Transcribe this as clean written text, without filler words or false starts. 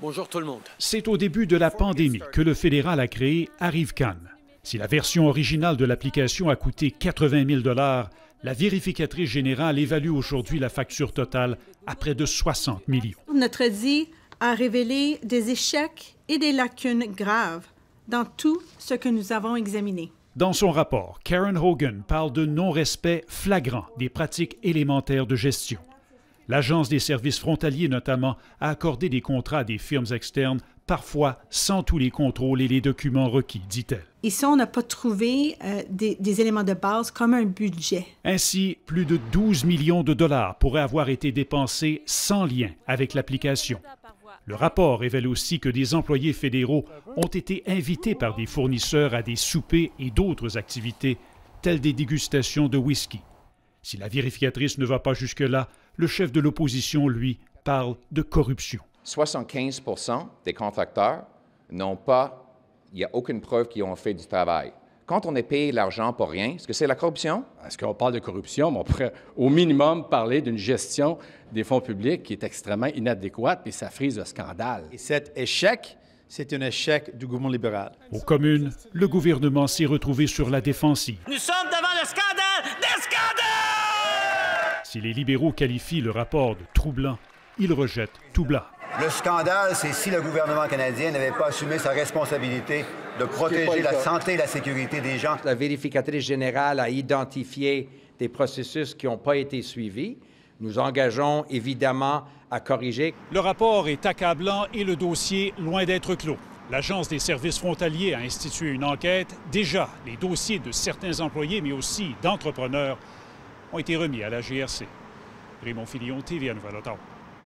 Bonjour tout le monde. C'est au début de la pandémie que le fédéral a créé ArriveCan. Si la version originale de l'application a coûté 80 000 la vérificatrice générale évalue aujourd'hui la facture totale à près de 60 millions. Notre audit a révélé des échecs et des lacunes graves dans tout ce que nous avons examiné. Dans son rapport, Karen Hogan parle de non-respect flagrant des pratiques élémentaires de gestion. L'Agence des services frontaliers, notamment, a accordé des contrats à des firmes externes, parfois sans tous les contrôles et les documents requis, dit-elle. Ici, on n'a pas trouvé des éléments de base comme un budget. Ainsi, plus de 12 millions de dollars pourraient avoir été dépensés sans lien avec l'application. Le rapport révèle aussi que des employés fédéraux ont été invités par des fournisseurs à des soupers et d'autres activités, telles des dégustations de whisky. Si la vérificatrice ne va pas jusque-là, le chef de l'opposition, lui, parle de corruption. 75% des contracteurs n'ont pas, il n'y a aucune preuve qu'ils ont fait du travail. Quand on est payé l'argent pour rien, est-ce que c'est la corruption? Est-ce qu'on parle de corruption? Mais on pourrait au minimum parler d'une gestion des fonds publics qui est extrêmement inadéquate et ça frise le scandale. Et cet échec, c'est un échec du gouvernement libéral. Aux communes, le gouvernement s'est retrouvé sur la défensive. Nous sommes devant le scandale des scandales! Si les libéraux qualifient le rapport de troublant, ils rejettent tout blanc. Le scandale, c'est si le gouvernement canadien n'avait pas assumé sa responsabilité de protéger la santé et la sécurité des gens. La vérificatrice générale a identifié des processus qui n'ont pas été suivis. Nous engageons évidemment à corriger. Le rapport est accablant et le dossier loin d'être clos. L'Agence des services frontaliers a institué une enquête. Déjà, les dossiers de certains employés, mais aussi d'entrepreneurs, ont été remis à la GRC. Raymond Filion, TVA Nouvelles, Ottawa.